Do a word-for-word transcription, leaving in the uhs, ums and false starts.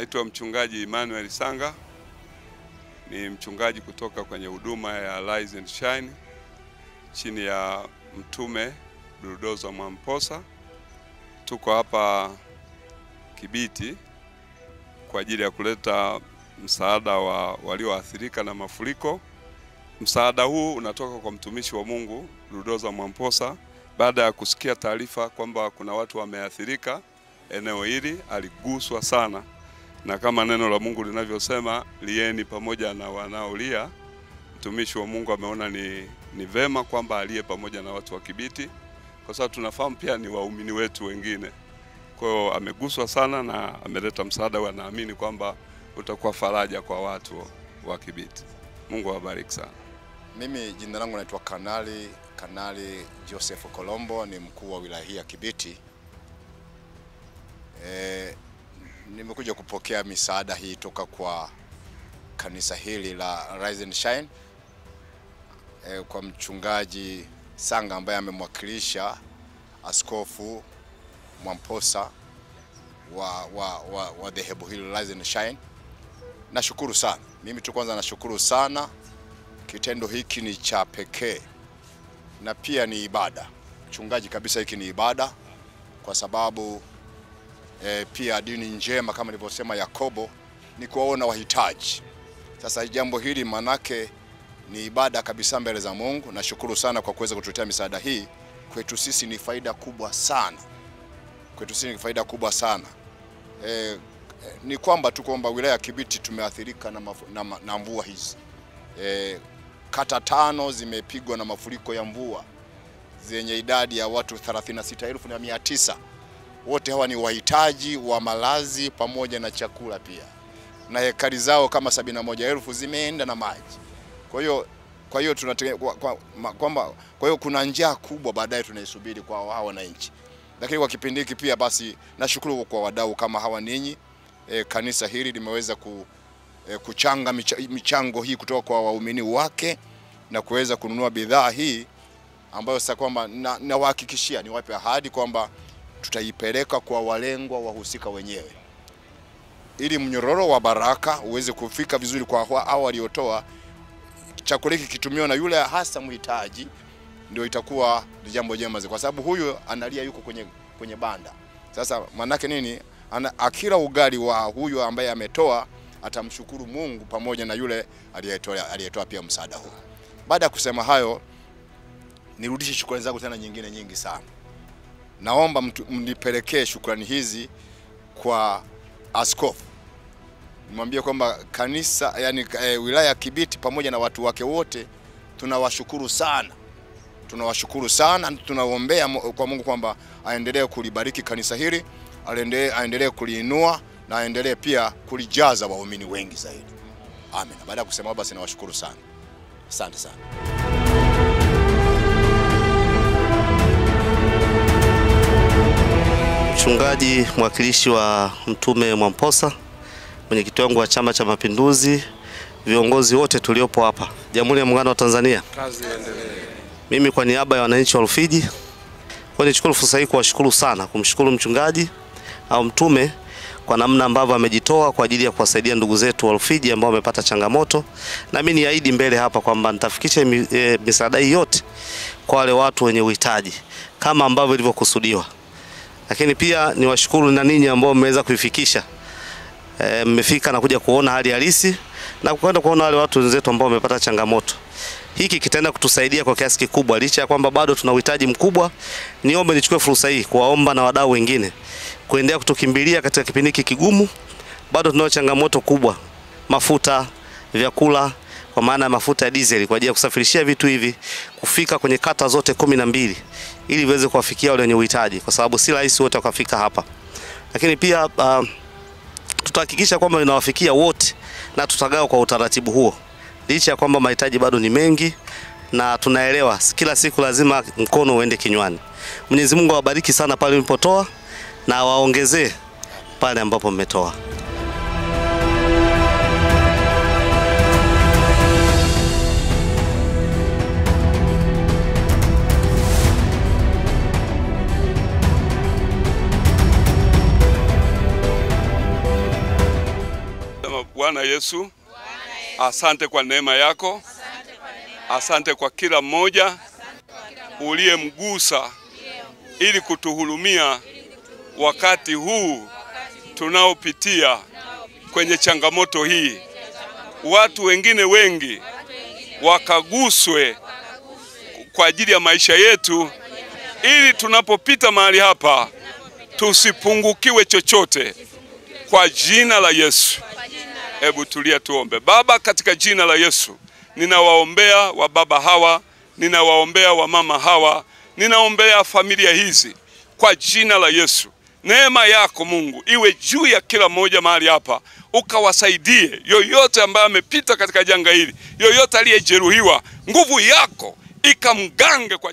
Naitwa mchungaji Emmanuel Sanga. Ni mchungaji kutoka kwenye huduma ya Arise and Shine chini ya mtume Ludozo Mwamposa. Tuko hapa Kibiti kwa ajili ya kuleta msaada wa walioathirika na mafuriko. Msaada huu unatoka kwa mtumishi wa Mungu Ludozo Mwamposa. Baada ya kusikia taarifa kwamba kuna watu wameathirika eneo hili, aliguswa sana. Na kama neno la Mungu linavyosema, lieni pamoja na wanaolia, mtumishi wa Mungu ameona ni, ni vema kwamba alie pamoja na watu wa Kibiti, kwa sababu tunafahamu pia ni waumini wetu wengine. Kwa hiyo ameguswa sana na ameleta msaada, wanaamini kwamba utakuwa faraja kwa watu wa Kibiti. Mungu awabariki sana. Mimi jina langu naitwa Kanali Kanali Joseph Colombo, ni mkuu wa wilaya hii ya Kibiti. E, nimekuja kupokea misaada hii toka kwa kanisa hili la Rise and Shine, e, kwa mchungaji Sanga ambaye amemwakilisha Askofu Mwamposa wa wa wa, wa dhehebu hili Rise and Shine. Nashukuru sana. Mimi tu kwanza nashukuru sana. Kitendo hiki ni cha pekee na pia ni ibada. Mchungaji, kabisa hiki ni ibada, kwa sababu e, pia dini njema kama nilivyosema Yakobo ni kuwaona wahitaji. Sasa jambo hili manake ni ibada kabisa mbele za Mungu. Nashukuru sana kwa kuweza kutuletea misaada hii. Kwetu sisi ni faida kubwa sana. Kwetu sisi ni faida kubwa sana. E, ni kwamba tu kwamba wilaya Kibiti tumeathirika na, na, na mvua hizi. E, kata tano zimepigwa na mafuriko ya mvua zenye idadi ya watu thelathini na sita elfu na mia tisa. Wote hawa ni wahitaji wa malazi pamoja na chakula pia. Na hekari zao kama sabini na moja elfu zimeenda na maji. Kwa hiyo kwa hiyo tunategemea kwamba kwa hiyo kuna njaa kubwa baadaye tunaisubiri kwa hawa wananchi. Lakini kwa kipindi hiki pia basi nashukuru kwa wadau kama hawa ninyi. E, kanisa hili limeweza ku E, kuchanga michango hii kutoka kwa waumini wake na kuweza kununua bidhaa hii ambayo sasa kwamba na, na wahakikishia ni wape ahadi kwamba tutaipeleka kwa walengwa wahusika wenyewe, ili mnyororo wa baraka uweze kufika vizuri kwa hao waliotoa. Chakula hiki kitumiwa na yule hasa mhitaji, ndio itakuwa jambo jema, kwa sababu huyu analia yuko kwenye kwenye banda. Sasa manake nini? Ana, akila ugali wa huyu ambaye ametoa, atamshukuru Mungu pamoja na yule aliyetoa aliyetoa pia msaada huu. Baada ya kusema hayo, nirudishe shukrani zangu tena nyingine nyingi sana. Naomba mnipelekee shukrani hizi kwa askofu. Nimwambie kwamba kanisa yani e, wilaya ya Kibiti pamoja na watu wake wote tunawashukuru sana. Tunawashukuru sana, tunaombea kwa Mungu kwamba aendelee kulibariki kanisa hili, aendelee aendelee kuliinua, na endelee pia kulijaza waumini wengi zaidi. Amen. Baada ya kusema basi nawashukuru sana. Asante sana. Mchungaji mwakilishi wa mtume Mwamposa, mwenyekiti wangu wa Chama cha Mapinduzi, viongozi wote tuliopo hapa Jamhuri ya Muungano wa Tanzania, kazi iendelee. Mimi kwa niaba ya wananchi wa Rufiji, kwa nichukue fursa hii kuwashukuru sana, kumshukuru mchungaji au mtume kwa namna ambavyo amejitoa kwa ajili ya kuwasaidia ndugu zetu wa Rufiji ambao wamepata changamoto. Na mimi niahidi mbele hapa kwamba nitafikisha misaada hii yote kwa wale watu wenye uhitaji kama ambavyo ilivyokusudiwa. Lakini pia niwashukuru na ninyi ambao mmeweza kuifikisha. E, mmefika na kuja kuona hali halisi na kwenda kuona wale watu wenzetu ambao wamepata changamoto. Hiki kitaenda kutusaidia kwa kiasi kikubwa, licha ya kwamba bado tuna uhitaji mkubwa. Niombe nichukue fursa hii kuwaomba na wadau wengine kuendelea kutukimbilia katika kipindi hiki kigumu. Bado tunao changamoto kubwa, mafuta, vyakula, kwa maana mafuta ya diesel kwa ajili ya kusafirishia vitu hivi kufika kwenye kata zote kumi na mbili ili iweze kuwafikia wale wenye uhitaji, kwa sababu si rahisi wote wakafika hapa. Lakini pia uh, tutahakikisha kwamba inawafikia wote na tutagawa kwa utaratibu huo, licha ya kwamba mahitaji bado ni mengi na tunaelewa kila siku lazima mkono uende kinywani. Mwenyezi Mungu awabariki sana pale mlipotoa na waongezee pale ambapo mmetoa. Bwana Yesu, asante kwa neema yako. Asante kwa kila mmoja uliyemgusa ili kutuhurumia wakati huu tunaopitia kwenye changamoto hii. Watu wengine wengi wakaguswe kwa ajili ya maisha yetu, ili tunapopita mahali hapa tusipungukiwe chochote, kwa jina la Yesu. Hebu tulia tuombe. Baba, katika jina la Yesu, ninawaombea wa baba hawa, ninawaombea wa mama hawa, ninaombea familia hizi kwa jina la Yesu. Neema yako Mungu iwe juu ya kila mmoja mahali hapa, ukawasaidie yoyote ambaye amepita katika janga hili, yoyote aliyejeruhiwa, nguvu yako ikamgange kwa